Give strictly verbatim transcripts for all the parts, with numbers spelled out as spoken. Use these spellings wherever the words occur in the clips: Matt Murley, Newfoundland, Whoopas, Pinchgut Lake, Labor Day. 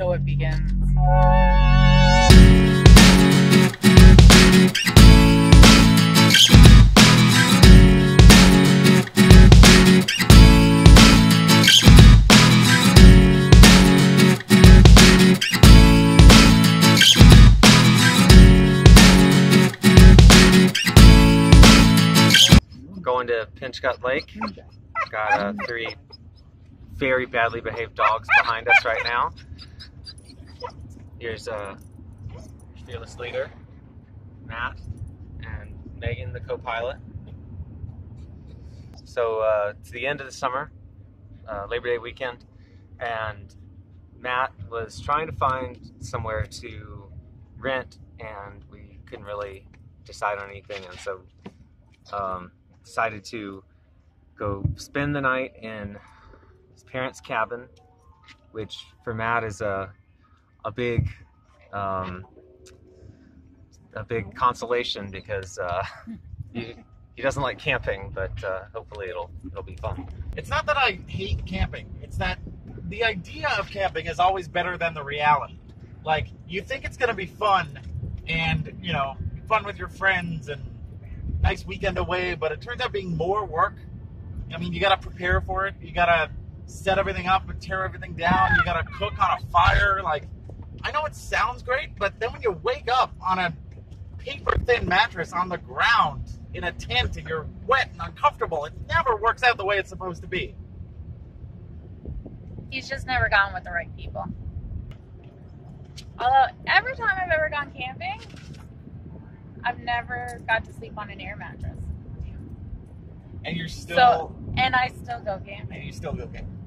so it begins. Going to Pinchgut Lake. Got uh, three very badly behaved dogs behind us right now. Here's uh, fearless leader, Matt, and Megan, the co-pilot. So uh, it's the end of the summer, uh, Labor Day weekend, and Matt was trying to find somewhere to rent, and we couldn't really decide on anything, and so um, decided to go spend the night in his parents' cabin, which for Matt is a a big um, a big consolation because uh, he, he doesn't like camping, but uh, hopefully it'll it'll be fun. It's not that I hate camping; it's that the idea of camping is always better than the reality. Like, you think it's going to be fun, and you know, fun with your friends and nice weekend away, but it turns out being more work. I mean, you gotta prepare for it. You gotta set everything up and tear everything down. You gotta cook on a fire. Like, I know it sounds great, but then when you wake up on a paper-thin mattress on the ground in a tent and you're wet and uncomfortable, it never works out the way it's supposed to be. He's just never gone with the right people. Although, every time I've ever gone camping, I've never got to sleep on an air mattress. And you're still... So, and I still go camping. And you still go camping.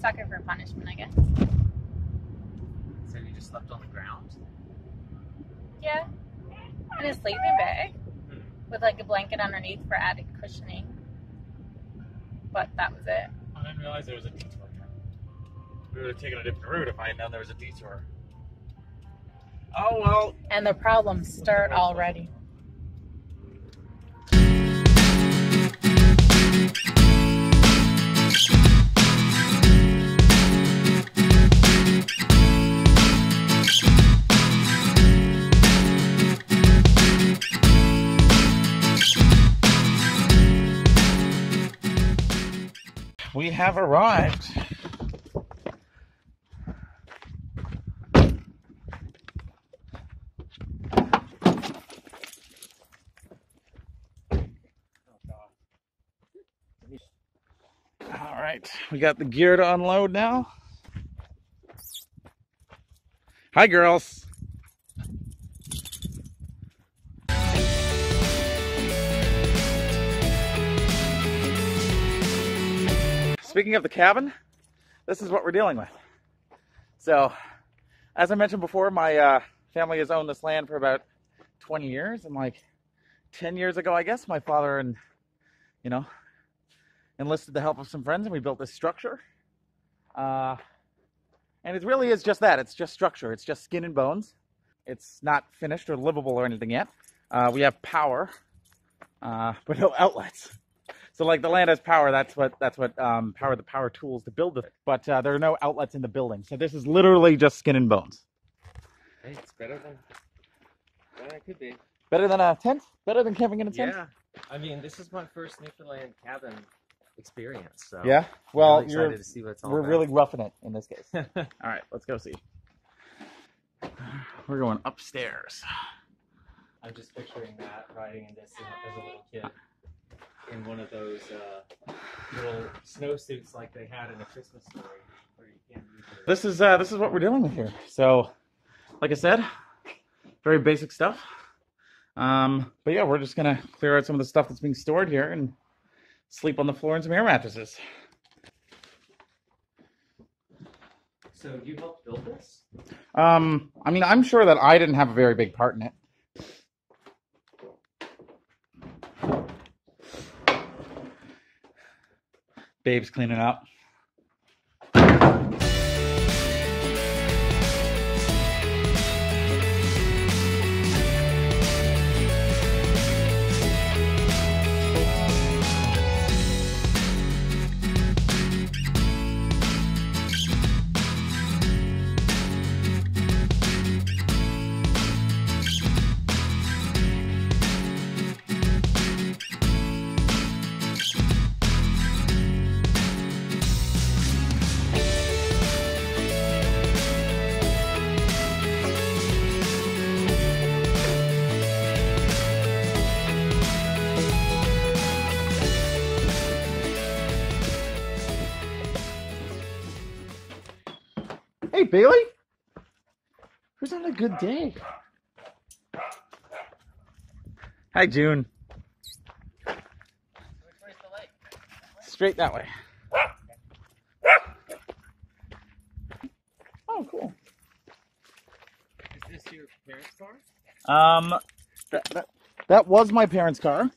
Sucker for punishment, I guess. So you just slept on the ground? Yeah. In a sleeping bag. With like a blanket underneath for added cushioning. But that was it. I didn't realize there was a detour. We would have taken a different route if I had known there was a detour. Oh, well. And the problems start already. We have arrived. We got the gear to unload now. Hi, girls. Speaking of the cabin, this is what we're dealing with. So, as I mentioned before, my uh, family has owned this land for about twenty years, and like ten years ago, I guess, my father and, you know, enlisted the help of some friends, and we built this structure. Uh, and it really is just that. It's just structure. It's just skin and bones. It's not finished or livable or anything yet. Uh, we have power, uh, but no outlets. So like the land has power. That's what that's what um, power the power tools to build it. But uh, there are no outlets in the building. So this is literally just skin and bones. Hey, it's better than, better it could be. Better than a tent? Better than camping in a tent? Yeah. I mean, this is my first Newfoundland cabin experience, so yeah, well, really excited to see what it's all we're about. Really roughing it in this case. All right, let's go see. We're going upstairs. I'm just picturing Matt riding in this as a little kid in one of those uh, little snowsuits like they had in A Christmas Story, where you can't use your... This is uh, this is what we're dealing with here. So, like I said, very basic stuff. Um, but yeah, we're just gonna clear out some of the stuff that's being stored here and sleep on the floor and some air mattresses. So you helped build this? Um, I mean, I'm sure that I didn't have a very big part in it. Babe's cleaning up. Hey, Bailey. Who's on a good day? Hi, June. Where's the lake? Straight that way. Oh, cool. Is this your parents' car? Um, that, that, that was my parents' car.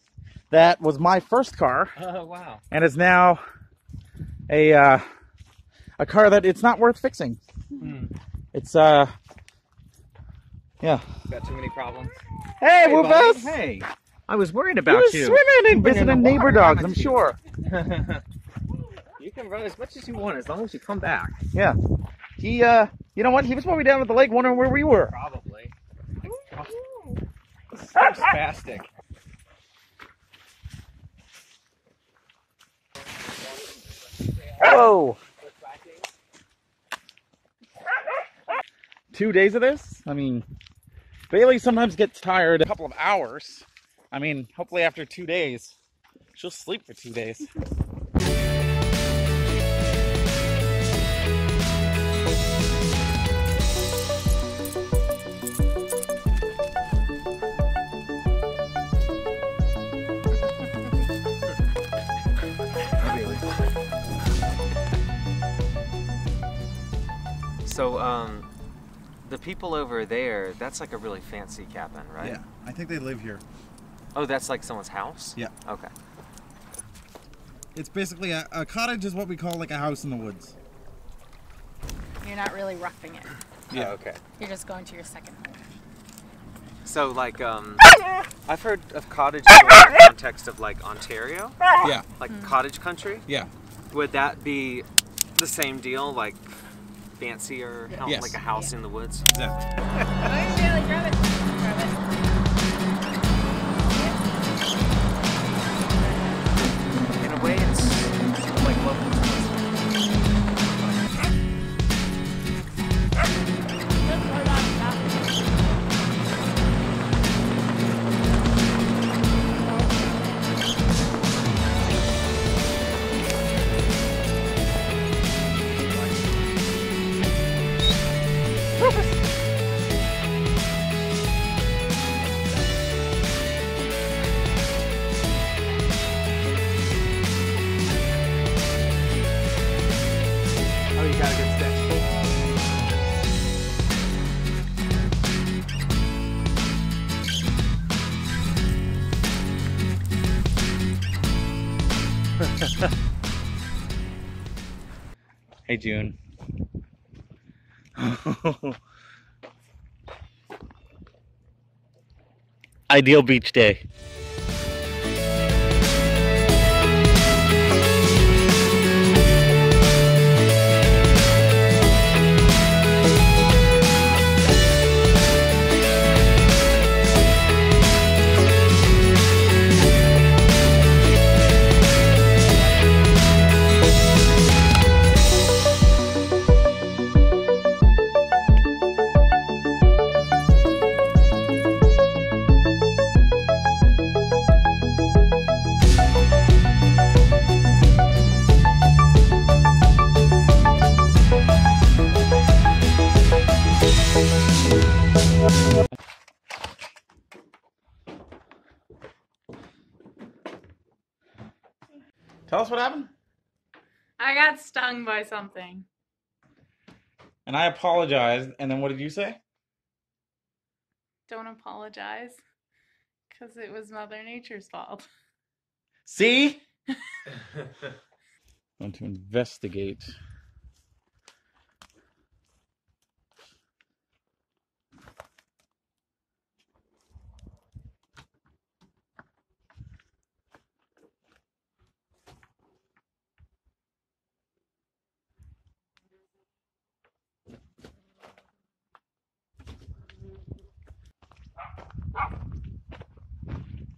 That was my first car. Oh, wow. And it's now a, uh, a car that it's not worth fixing. Hmm. It's, uh, yeah. Got too many problems. Hey, hey Whoopas! Hey, I was worried about you. You were swimming and visiting neighbor dogs, I'm sure. You can run as much as you want, as long as you come back. Yeah. He, uh, you know what? He was probably down at the lake wondering where we were. Probably. It's so spastic. Whoa! Two days of this? I mean, Bailey sometimes gets tired a couple of hours. I mean, hopefully after two days, she'll sleep for two days. So, um, the people over there, that's like a really fancy cabin, right? Yeah, I think they live here. Oh, that's like someone's house? Yeah. Okay. It's basically, a, a cottage is what we call like a house in the woods. You're not really roughing it. Yeah, oh, okay. You're just going to your second home. So like, um, I've heard of cottages in the context of like Ontario. Yeah. Like mm-hmm. cottage country. Yeah. Would that be the same deal? Like fancier, yeah. Yes. Like a house yeah. in the woods. Exactly. I'm really grab it. Grab it. In a way, it's sort of like local Hey, June. Ideal beach day. Tell us what happened. I got stung by something. And I apologized, and then what did you say? Don't apologize, because it was Mother Nature's fault. See? I want to investigate.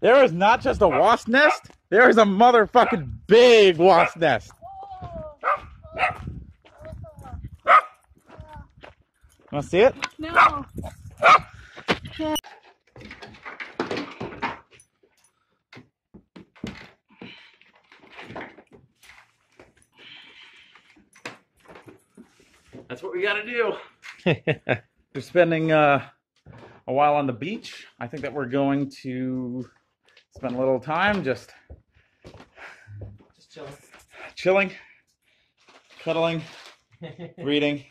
There is not just a wasp nest, there is a motherfucking big wasp nest. Wanna see it? No. That's what what we got to do. We're spending uh, a while on the beach. I think that we're going to spend a little time just, just chilling. chilling, cuddling, reading.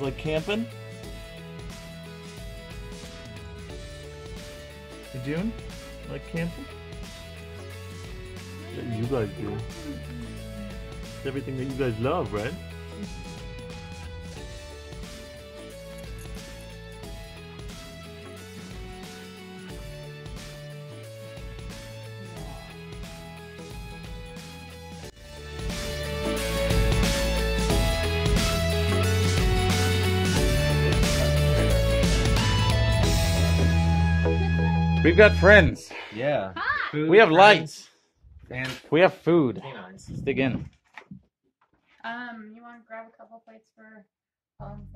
Like camping in June, like camping. What you guys do? It's everything that you guys love, right? We've got friends. Yeah. Food, we have lights. And we have food. Canines. Let's dig in. Um, you want to grab a couple plates for um,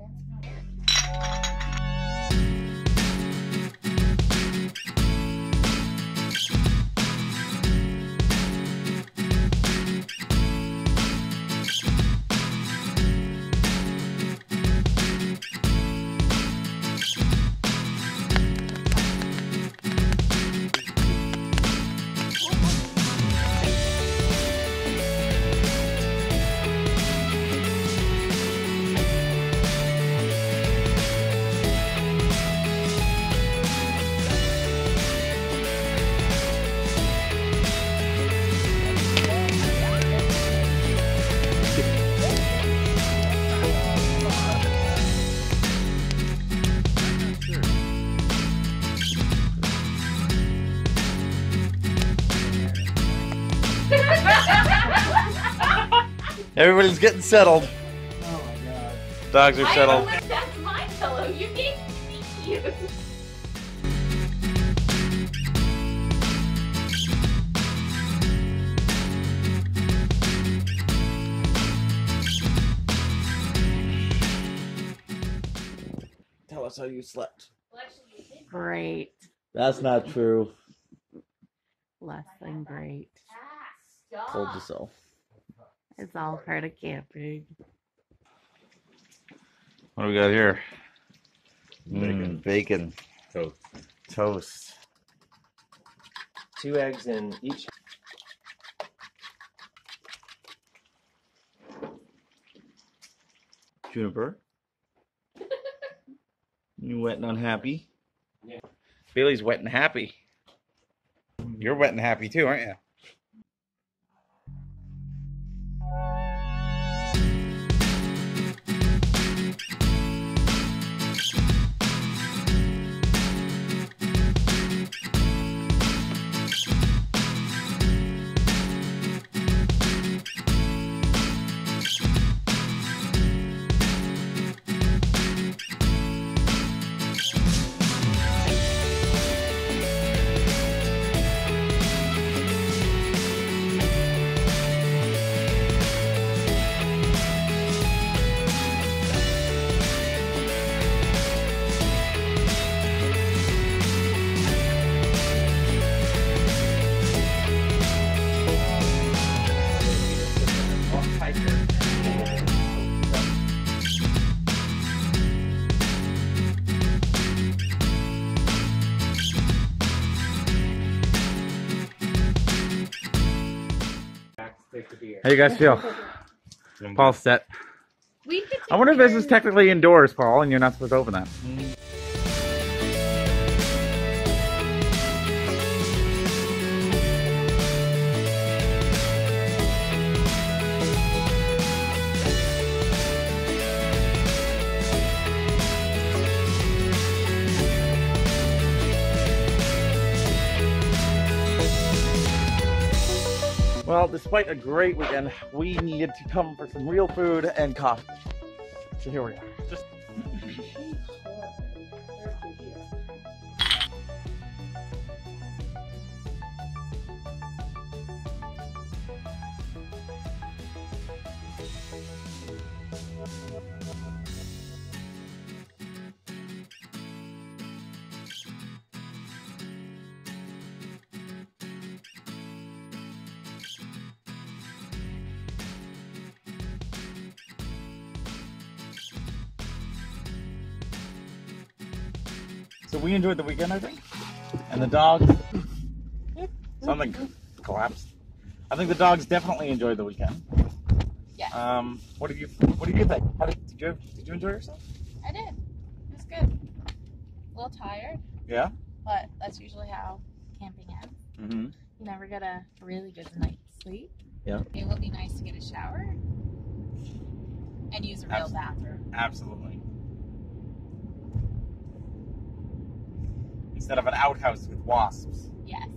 everybody's getting settled. Oh my god. Dogs are settled. I don't know, that's my pillow. You need to see you. Tell us how you slept. Great. That's not true. Less than great. Stop. Hold yourself. It's all part of camping. What do we got here? Bacon. Mm, bacon. Toast. Toast. Two eggs in each. Juniper. You wet and unhappy? Yeah. Bailey's wet and happy. You're wet and happy too, aren't you? How you guys feel? Paul's set. We I wonder if this is technically indoors, Paul, and you're not supposed to open that. Mm. Well, despite a great weekend, we needed to come for some real food and coffee. So here we are. Just So we enjoyed the weekend, I think. And the dogs, something collapsed. I think the dogs definitely enjoyed the weekend. Yeah. Um, what did you, what did you think? How did, did you, did you enjoy yourself? I did. It was good. A little tired. Yeah. But that's usually how camping ends. Mm-hmm. You never get a really good night's sleep. Yeah. It would be nice to get a shower and use a real Absol bathroom. Absolutely. Instead of an outhouse with wasps. Yes.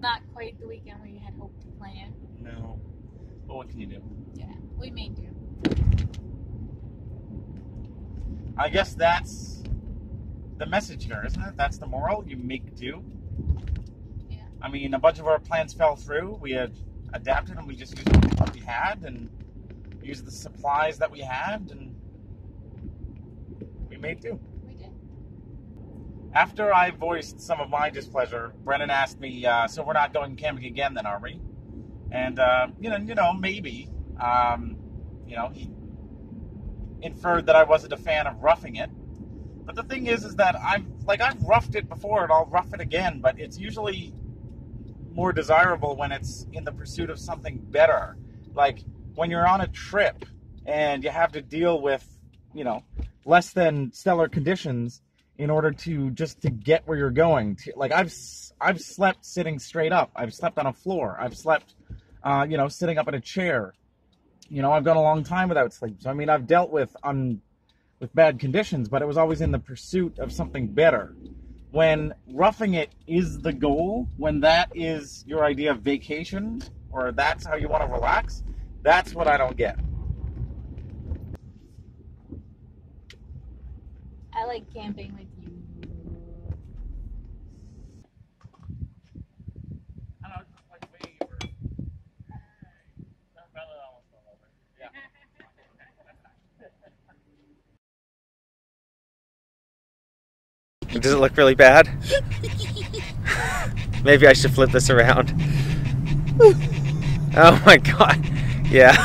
Not quite the weekend we had hoped to plan. No. But what can you do? Yeah, we may do. I guess that's the message here, isn't it? That's the moral. You make do. Yeah. I mean, a bunch of our plans fell through. We had adapted and we just used what we had and used the supplies that we had and we made do. We did. After I voiced some of my displeasure, Brennan asked me, uh, so we're not going camping again then, are we? And, uh, you know, you know, maybe, um, you know, he inferred that I wasn't a fan of roughing it. But the thing is, is that I've, like, I've roughed it before and I'll rough it again, but it's usually more desirable when it's in the pursuit of something better. Like, when you're on a trip and you have to deal with, you know, less than stellar conditions in order to, just to get where you're going. To, like, I've, I've slept sitting straight up. I've slept on a floor. I've slept, uh, you know, sitting up in a chair. You know, I've gone a long time without sleep. So, I mean, I've dealt with un, with bad conditions, but it was always in the pursuit of something better. When roughing it is the goal, when that is your idea of vacation, or that's how you want to relax, that's what I don't get. I like camping with you. Does it look really bad? Maybe I should flip this around. Oh my god. Yeah.